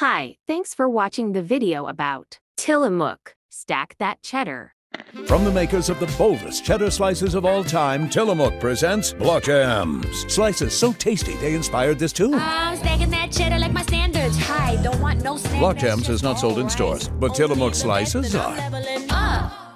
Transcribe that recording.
Hi, thanks for watching the video about Tillamook, Stack That Cheddar. From the makers of the boldest cheddar slices of all time, Tillamook presents Block Gems. Slices so tasty they inspired this tune. I'm stacking that cheddar like my standards high. Don't want no standards. Block Gems is not sold in stores, but Tillamook slices are.